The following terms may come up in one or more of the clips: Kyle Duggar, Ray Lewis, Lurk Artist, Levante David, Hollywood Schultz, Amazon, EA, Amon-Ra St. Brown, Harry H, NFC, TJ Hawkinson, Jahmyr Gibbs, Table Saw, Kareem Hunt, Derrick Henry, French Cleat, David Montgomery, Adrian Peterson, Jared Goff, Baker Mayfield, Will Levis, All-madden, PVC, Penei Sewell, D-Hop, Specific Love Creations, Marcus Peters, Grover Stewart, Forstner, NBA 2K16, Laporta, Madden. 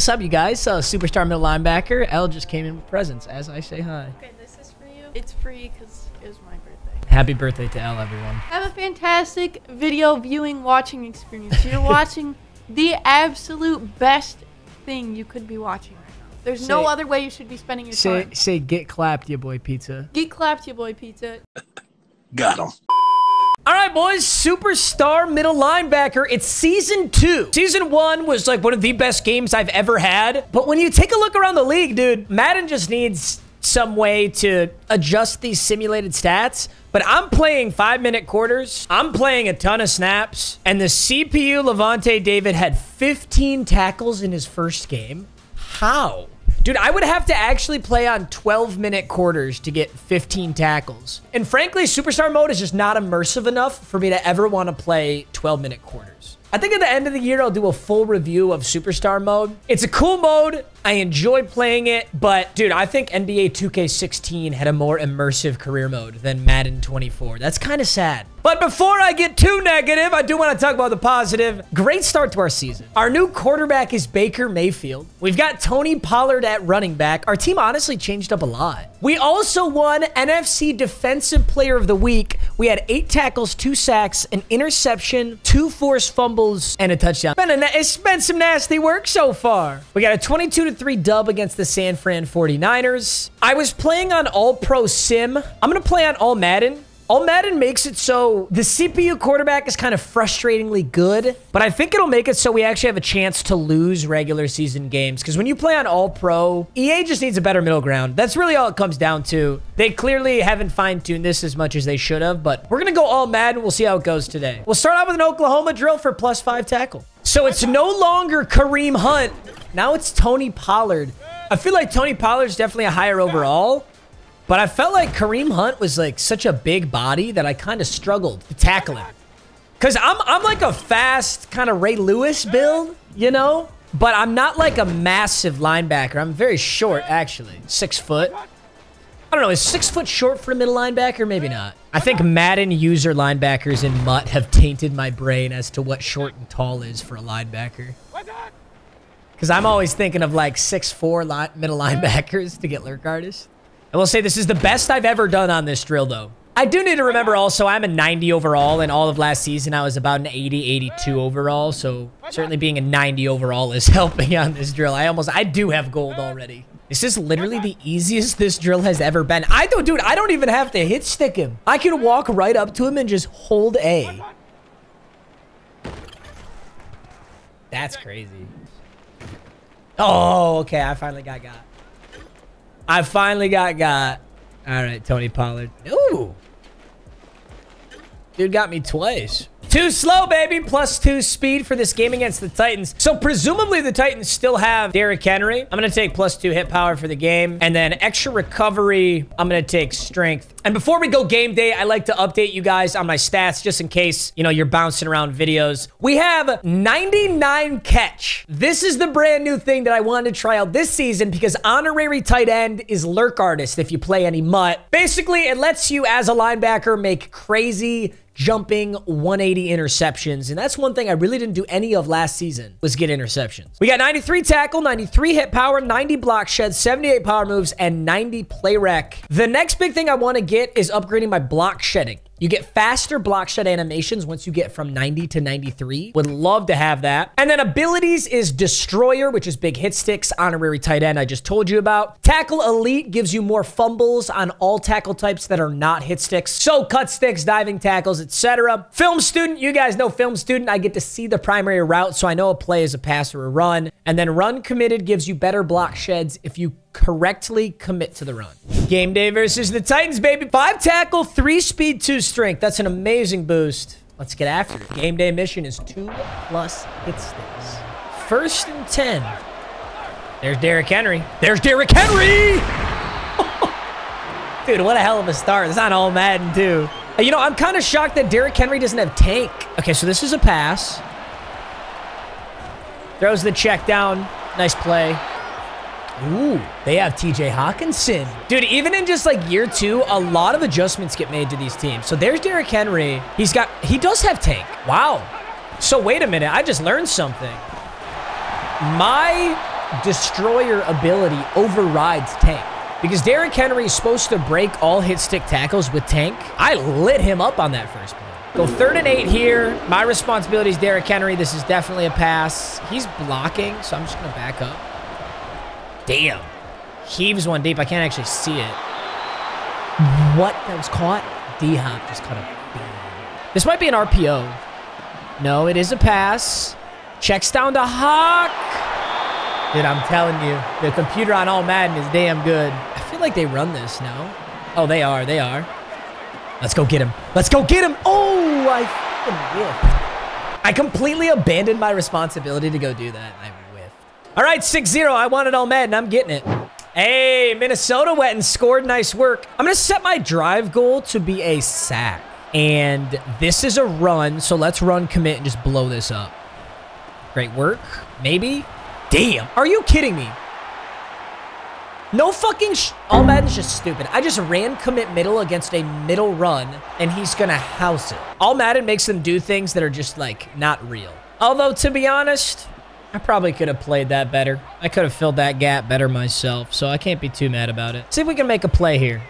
What's up, you guys? Superstar middle linebacker. Elle just came in with presents as I say hi. Okay, this is for you. It's free because it was my birthday. Happy birthday to Elle, everyone. Have a fantastic video viewing, watching experience. You're watching the absolute best thing you could be watching right now. There's no other way you should be spending your time. Say, get clapped, ya boy pizza. Get clapped, ya boy pizza. Got him. All right, boys, superstar middle linebacker. It's season 2. Season 1 was like one of the best games I've ever had. But when you take a look around the league, dude, Madden just needs some way to adjust these simulated stats. But I'm playing 5-minute quarters. I'm playing a ton of snaps. And the CPU, Levante David, had 15 tackles in his first game. How? Dude, I would have to actually play on 12-minute quarters to get 15 tackles. And frankly, Superstar Mode is just not immersive enough for me to ever want to play 12-minute quarters. I think at the end of the year, I'll do a full review of Superstar Mode. It's a cool mode. I enjoy playing it. But, dude, I think NBA 2K16 had a more immersive career mode than Madden 24. That's kind of sad. But before I get too negative, I do want to talk about the positive. Great start to our season. Our new quarterback is Baker Mayfield. We've got Tony Pollard at running back. Our team honestly changed up a lot. We also won NFC Defensive Player of the Week. We had 8 tackles, 2 sacks, an interception, 2 forced fumbles, and a touchdown. It's been some nasty work so far. We got a 22-3 dub against the San Fran 49ers. I was playing on All-Pro Sim. I'm going to play on All-Madden. All-Madden makes it so the CPU quarterback is kind of frustratingly good, but I think it'll make it so we actually have a chance to lose regular season games. Because when you play on All-Pro, EA just needs a better middle ground. That's really all it comes down to. They clearly haven't fine-tuned this as much as they should have, but we're going to go All-Madden. We'll see how it goes today. We'll start out with an Oklahoma drill for +5 tackle. So it's no longer Kareem Hunt. Now it's Tony Pollard. I feel like Tony Pollard's definitely a higher overall. But I felt like Kareem Hunt was like such a big body that I kind of struggled to tackle him. Because I'm like a fast kind of Ray Lewis build, you know? But I'm not like a massive linebacker. I'm very short, actually. 6 foot. I don't know. Is 6 foot short for a middle linebacker? Maybe not. I think Madden user linebackers in Mutt have tainted my brain as to what short and tall is for a linebacker. Because I'm always thinking of like 6'4" middle linebackers to get Lurk Artist. I will say this is the best I've ever done on this drill, though. I do need to remember also I'm a 90 overall, and all of last season I was about an 80, 82 overall. So certainly being a 90 overall is helping on this drill. I do have gold already. This is literally the easiest this drill has ever been. Dude, I don't even have to hit stick him. I can walk right up to him and just hold A. That's crazy. Oh, okay. I finally got. I finally got. All right, Tony Pollard. Ooh. Dude got me twice. Too slow, baby. +2 speed for this game against the Titans. So presumably the Titans still have Derrick Henry. I'm going to take +2 hit power for the game. And then extra recovery. I'm going to take strength. And before we go game day, I like to update you guys on my stats just in case, you know, you're bouncing around videos. We have 99 catch. This is the brand new thing that I wanted to try out this season because honorary tight end is Lurk Artist if you play any Mutt. Basically, it lets you as a linebacker make crazy jumping 180 interceptions. And that's one thing I really didn't do any of last season was get interceptions. We got 93 tackle, 93 hit power, 90 block shed, 78 power moves, and 90 play rec. The next big thing I want to get is upgrading my block shedding. You get faster block shed animations once you get from 90 to 93. Would love to have that. And then abilities is Destroyer, which is big hit sticks, honorary tight end I just told you about. Tackle Elite gives you more fumbles on all tackle types that are not hit sticks. So cut sticks, diving tackles, etc. Film Student, you guys know Film Student. I get to see the primary route, so I know a play is a pass or a run. And then Run Committed gives you better block sheds if you correctly commit to the run. Game day versus the Titans, baby. 5 tackle, 3 speed, 2 strength. That's an amazing boost. Let's get after it. Game day mission is 2+ hit sticks. 1st and 10. There's Derrick Henry. There's Derrick Henry! Dude, what a hell of a start. That's not all Madden, too. You know, I'm kind of shocked that Derrick Henry doesn't have tank. Okay, so this is a pass. Throws the check down. Nice play. Ooh, they have TJ Hawkinson. Dude, even in just like year 2, a lot of adjustments get made to these teams. So there's Derrick Henry. He does have tank. Wow. So wait a minute. I just learned something. My destroyer ability overrides Tank. Because Derrick Henry is supposed to break all hit stick tackles with Tank. I lit him up on that first play. Go 3rd and 8 here. My responsibility is Derrick Henry. This is definitely a pass. He's blocking, so I'm just going to back up. Damn. Heaves one deep. I can't actually see it. What? That was caught? D-Hop just caught a... This might be an RPO. No, it is a pass. Checks down to Hawk. Dude, I'm telling you, the computer on All Madden is damn good. I feel like they run this, no? Oh, they are. They are. Let's go get him. Let's go get him. Oh, I whiffed. I completely abandoned my responsibility to go do that. I whiffed. All right, 6-0. I wanted All Madden. I'm getting it. Hey, Minnesota went and scored. Nice work. I'm going to set my drive goal to be a sack. And this is a run, so let's run, commit, and just blow this up. Great work. Maybe. Damn. Are you kidding me? No fucking sh... All Madden's just stupid. I just ran commit middle against a middle run, and he's gonna house it. All Madden makes them do things that are just, like, not real. Although, to be honest, I probably could have played that better. I could have filled that gap better myself, so I can't be too mad about it. See if we can make a play here.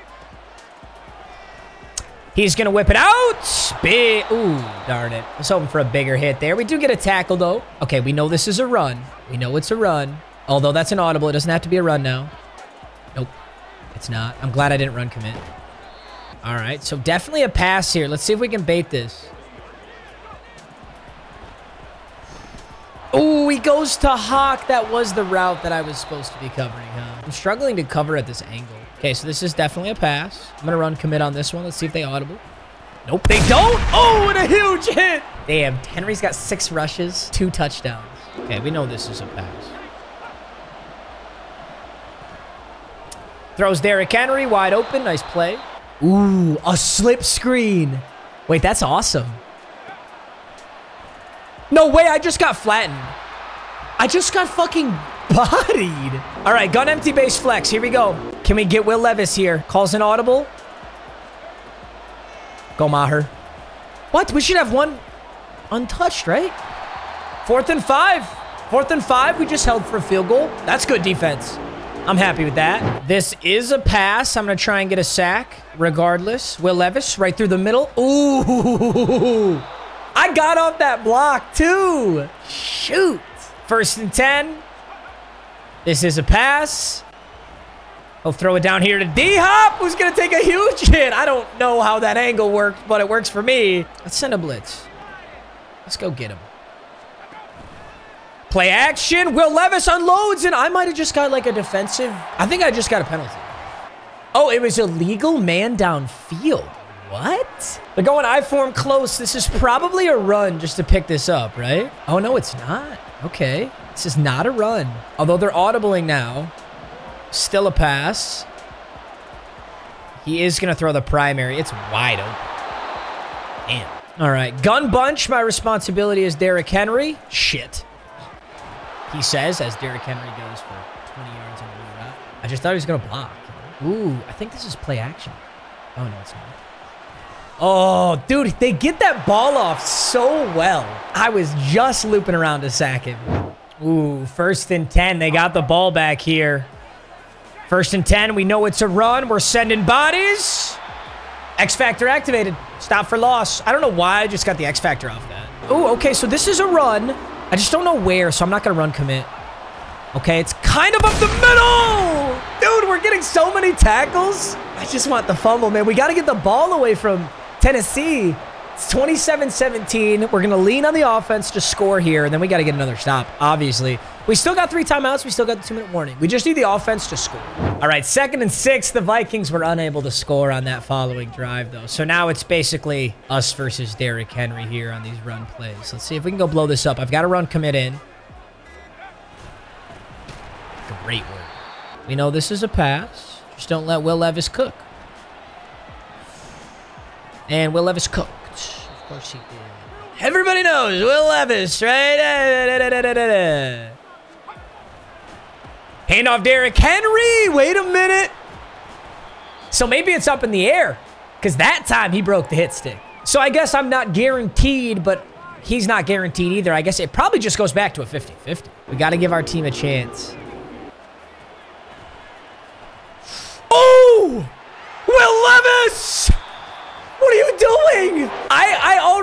He's gonna whip it out. Big. Ooh, darn it. I was hoping for a bigger hit there. We do get a tackle, though. Okay, we know this is a run. We know it's a run. Although, that's an audible. It doesn't have to be a run now. Nope, it's not. I'm glad I didn't run commit. All right, so definitely a pass here. Let's see if we can bait this. Oh, he goes to Hawk. That was the route that I was supposed to be covering, huh? I'm struggling to cover at this angle. Okay, so this is definitely a pass. I'm going to run commit on this one. Let's see if they audible. Nope, they don't. Oh, and a huge hit. Damn, Henry's got 6 rushes, 2 touchdowns. Okay, we know this is a pass. Throws Derrick Henry wide open. Nice play. Ooh, a slip screen. Wait, that's awesome. No way, I just got flattened. I just got fucking bodied. All right, gun empty base flex. Here we go. Can we get Will Levis here? Calls an audible. Go Maher. What? We should have one untouched, right? 4th and 5. 4th and 5. We just held for a field goal. That's good defense. I'm happy with that. This is a pass. I'm going to try and get a sack regardless. Will Levis right through the middle. Ooh. I got off that block too. Shoot. 1st and 10. This is a pass. He'll throw it down here to D-Hop, who's going to take a huge hit. I don't know how that angle worked, but it works for me. Let's send a blitz. Let's go get him. Play action. Will Levis unloads, and I might have just got like a defensive. I think I just got a penalty. Oh, it was illegal man downfield. What? They're going I-form close. This is probably a run just to pick this up, right? Oh, no, it's not. Okay. This is not a run. Although they're audibling now. Still a pass. He is going to throw the primary. It's wide open. Damn. All right. Gun bunch. My responsibility is Derrick Henry. Shit. He says as Derrick Henry goes for 20 yards on the route. I just thought he was going to block. Ooh, I think this is play action. Oh, no, it's not. Oh, dude, they get that ball off so well. I was just looping around to sack him. Ooh, 1st and 10. They got the ball back here. 1st and 10. We know it's a run. We're sending bodies. X-Factor activated. Stop for loss. I don't know why I just got the X-Factor off that. Ooh, okay, so this is a run. I just don't know where, so I'm not going to run commit. Okay, it's kind of up the middle. Dude, we're getting so many tackles. I just want the fumble, man. We got to get the ball away from Tennessee. It's 27-17. We're going to lean on the offense to score here, and then we got to get another stop, obviously. We still got 3 timeouts. We still got the 2-minute warning. We just need the offense to score. All right, 2nd and 6. The Vikings were unable to score on that following drive, though. So now it's basically us versus Derrick Henry here on these run plays. Let's see if we can go blow this up. I've got to run commit in. Great work. We know this is a pass. Just don't let Will Levis cook. And Will Levis cooked. Of course he did. Everybody knows Will Levis, right? Hand off Derrick Henry. Wait a minute. So maybe it's up in the air because that time he broke the hit stick. So I guess I'm not guaranteed, but he's not guaranteed either. I guess it probably just goes back to a 50-50. We got to give our team a chance. No! Will Levis! What are you doing?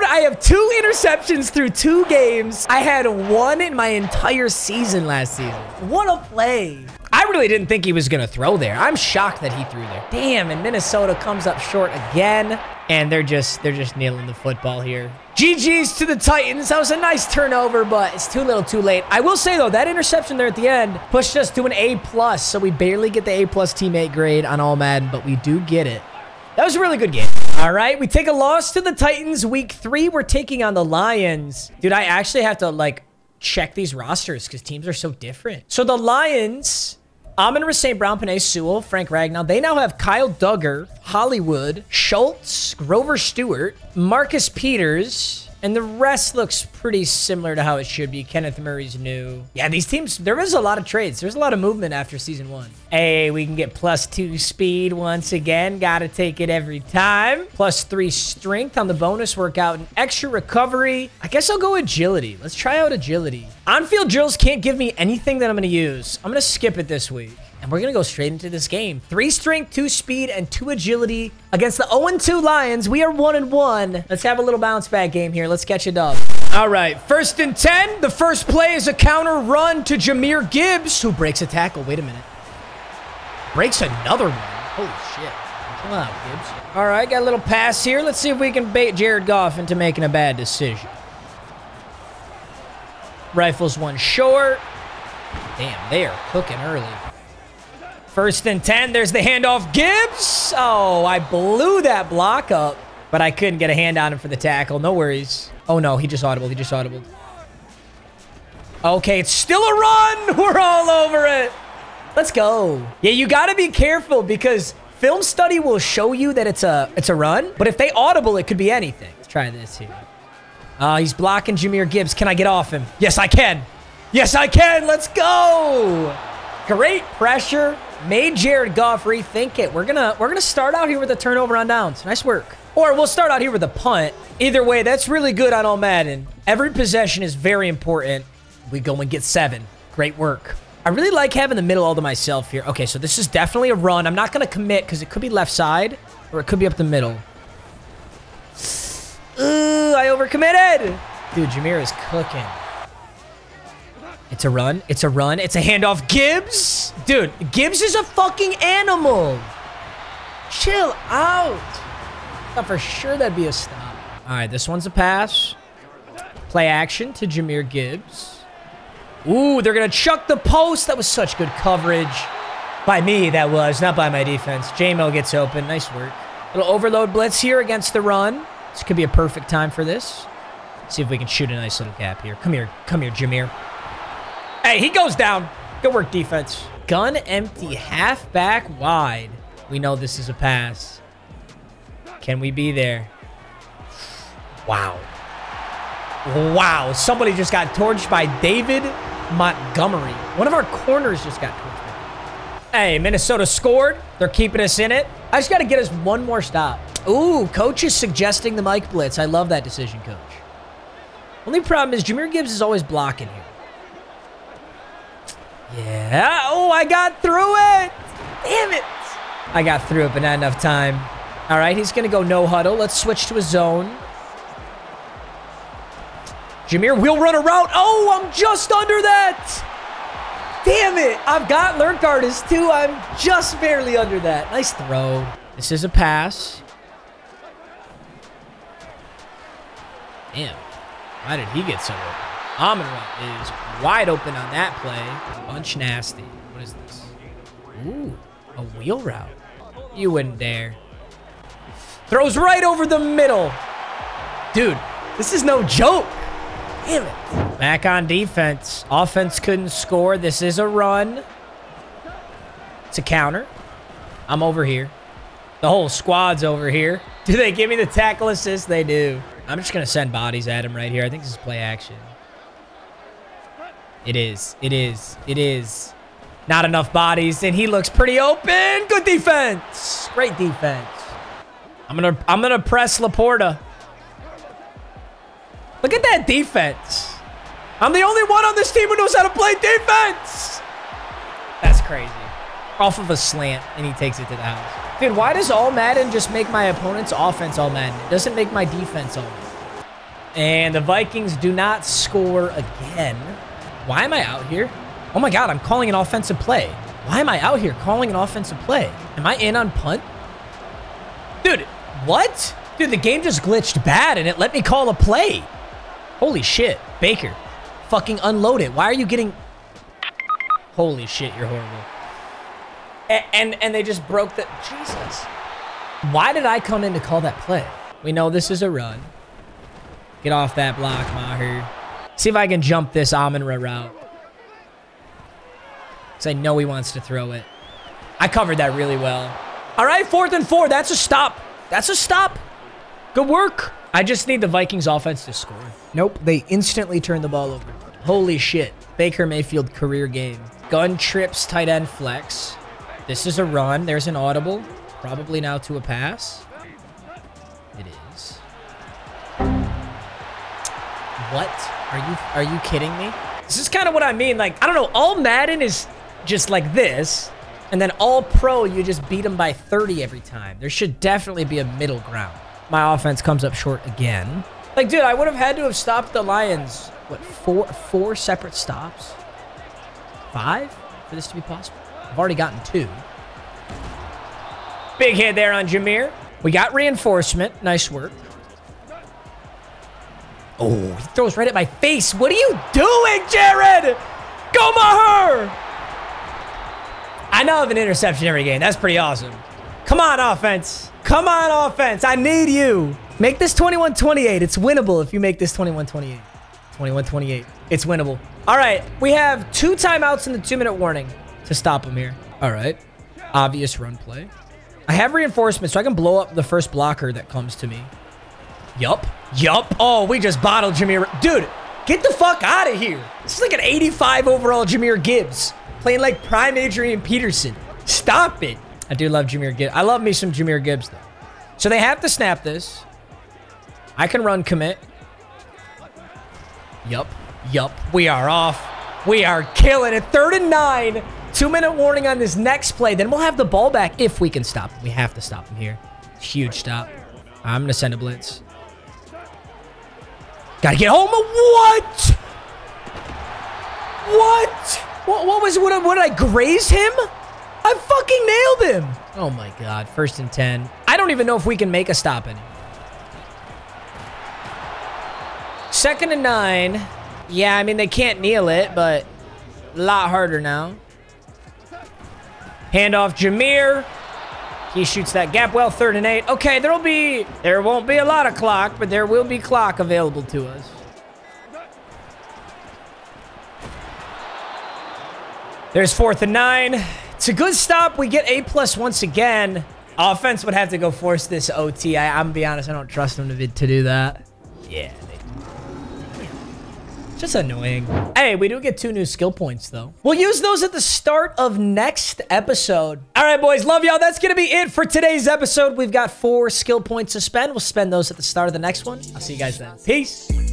I have 2 interceptions through 2 games. I had 1 in my entire season last season. What a play. I really didn't think he was going to throw there. I'm shocked that he threw there. Damn, and Minnesota comes up short again. And they're just nailing the football here. GG's to the Titans. That was a nice turnover, but it's too little too late. I will say, though, that interception there at the end pushed us to an A+, so we barely get the A+ teammate grade on All Madden, but we do get it. That was a really good game. All right, we take a loss to the Titans. Week 3, we're taking on the Lions. Dude, I actually have to, like, check these rosters because teams are so different. So the Lions... Amon-Ra St. Brown, Penei Sewell, Frank Ragnall. They now have Kyle Duggar, Hollywood, Schultz, Grover Stewart, Marcus Peters, and the rest looks pretty similar to how it should be. Kenneth Murray's new. Yeah, these teams, there is a lot of trades. There's a lot of movement after season 1. Hey, we can get +2 speed once again. Gotta take it every time. +3 strength on the bonus workout and extra recovery. I guess I'll go agility. Let's try out agility. On-field drills can't give me anything that I'm gonna use. I'm gonna skip it this week. And we're gonna go straight into this game. 3 strength, 2 speed, and 2 agility against the 0-2 Lions. We are 1-1. Let's have a little bounce back game here. Let's catch it up. All right, 1st and 10. The first play is a counter run to Jahmyr Gibbs, who breaks a tackle. Wait a minute. Breaks another one. Holy shit. Come on, Gibbs. All right, got a little pass here. Let's see if we can bait Jared Goff into making a bad decision. Rifles one short. Damn, they are cooking early. 1st and 10, there's the handoff. Gibbs! Oh, I blew that block up, but I couldn't get a hand on him for the tackle. No worries. Oh, no, he just audibled. He just audibled. Okay, it's still a run. We're all over it. Let's go. Yeah, you got to be careful because film study will show you that it's a run, but if they audible, it could be anything. Let's try this here. He's blocking Jahmyr Gibbs. Can I get off him? Yes, I can. Yes, I can. Let's go. Great pressure. Made Jared Goff rethink it. We're gonna start out here with a turnover on downs. Nice work. Or we'll start out here with a punt. Either way, that's really good on All Madden. Every possession is very important. We go and get 7. Great work. I really like having the middle all to myself here. Okay, so this is definitely a run. I'm not gonna commit because it could be left side or it could be up the middle. Ooh, I overcommitted. Dude, Jahmyr is cooking. It's a run. It's a run. It's a handoff. Gibbs! Dude, Gibbs is a fucking animal. Chill out. Thought for sure that'd be a stop. All right, this one's a pass. Play action to Jahmyr Gibbs. Ooh, they're going to chuck the post. That was such good coverage. By me, that was. Not by my defense. J-Mo gets open. Nice work. Little overload blitz here against the run. This could be a perfect time for this. See if we can shoot a nice little gap here. Come here. Come here, Jahmyr. Hey, he goes down. Good work, defense. Gun empty, halfback wide. We know this is a pass. Can we be there? Wow. Wow. Somebody just got torched by David Montgomery. One of our corners just got torched. Hey, Minnesota scored. They're keeping us in it. I just got to get us one more stop. Ooh, coach is suggesting the Mike blitz. I love that decision, coach. Only problem is Jahmyr Gibbs is always blocking here. Yeah. Oh, I got through it. Damn it. I got through it, but not enough time. All right, he's going to go no huddle. Let's switch to a zone. Jahmyr will run a route. Oh, I'm just under that. Damn it. I've got Lurk Artist, too. I'm just barely under that. Nice throw. This is a pass. Damn. Why did he get so open? Amon-Ra is wide open on that play. Bunch nasty. What is this? Ooh, a wheel route. You wouldn't dare. Throws right over the middle. Dude, this is no joke. Damn it. Back on defense. Offense couldn't score. This is a run. It's a counter. I'm over here. The whole squad's over here. Do they give me the tackle assist? They do. I'm just going to send bodies at him right here. I think this is play action. It is. Not enough bodies, and he looks pretty open. Good defense. Great defense. I'm gonna press Laporta. Look at that defense. I'm the only one on this team who knows how to play defense. That's crazy. off of a slant, and he takes it to the house. Dude, why does all Madden just make my opponent's offense all Madden? It doesn't make my defense all Madden. And the Vikings do not score again. Why am I out here? Oh my God, I'm calling an offensive play. Why am I out here calling an offensive play? Am I in on punt? Dude, what? Dude, the game just glitched bad and it let me call a play. Holy shit, Baker. Fucking unload it. Why are you getting... Holy shit, you're horrible. And they just broke the... Jesus. Why did I come in to call that play? We know this is a run. Get off that block, Maher. See if I can jump this Amon-Ra route. Because I know he wants to throw it. I covered that really well. All right, 4th and 4. That's a stop. That's a stop. Good work. I just need the Vikings offense to score. Nope, they instantly turn the ball over. Holy shit. Baker Mayfield career game. Gun trips, tight end flex. This is a run. There's an audible. Probably now to a pass. It is. What? Are you kidding me? This is kind of what I mean. Like, I don't know. All Madden is just like this. And then all pro, you just beat them by 30 every time. There should definitely be a middle ground. My offense comes up short again. Like, dude, I would have had to have stopped the Lions. What, four separate stops? 5 for this to be possible? I've already gotten 2. Big hit there on Jahmyr. We got reinforcement. Nice work. Oh, he throws right at my face. What are you doing, Jared? Go Maher! I now have an interception every game. That's pretty awesome. Come on, offense. Come on, offense. I need you. Make this 21-28. It's winnable if you make this 21-28. 21-28. It's winnable. All right. We have 2 timeouts in the 2-minute warning to stop him here. All right. Obvious run play. I have reinforcement, so I can blow up the first blocker that comes to me. Yup. Yup. Oh, we just bottled Jahmyr. Dude, get the fuck out of here. This is like an 85 overall Jahmyr Gibbs playing like prime Adrian Peterson. Stop it. I do love Jahmyr Gibbs. I love me some Jahmyr Gibbs, though. So they have to snap this. I can run commit. Yup. Yup. We are off. We are killing it. 3rd and 9. 2-minute warning on this next play. Then we'll have the ball back if we can stop him. We have to stop him here. Huge stop. I'm going to send a blitz. Gotta get home. What? What? What was, what did I graze him? I fucking nailed him. Oh my God. 1st and 10. I don't even know if we can make a stop anymore. 2nd and 9. Yeah, I mean, they can't kneel it, but a lot harder now. Handoff Jahmyr. He shoots that gap well. 3rd and 8. Okay, there won't be a lot of clock, but there will be clock available to us. There's 4th and 9. It's a good stop. We get A+ once again. Offense would have to go force this OT. I'm gonna be honest. I don't trust them to do that. Yeah. Just annoying. Hey, we do get 2 new skill points, though. We'll use those at the start of next episode. All right, boys. Love y'all. That's going to be it for today's episode. We've got 4 skill points to spend. We'll spend those at the start of the next one. I'll see you guys then. Peace.